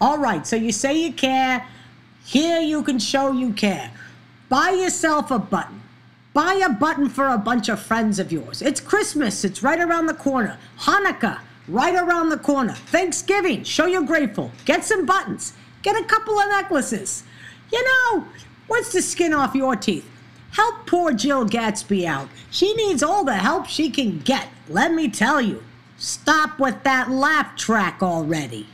All right, so you say you care. Here you can show you care. Buy yourself a button. Buy a button for a bunch of friends of yours. It's Christmas. It's right around the corner. Hanukkah, right around the corner. Thanksgiving, show you're grateful. Get some buttons. Get a couple of necklaces. You know, what's the skin off your teeth? Help poor Jill Gatsby out. She needs all the help she can get, let me tell you. Stop with that laugh track already.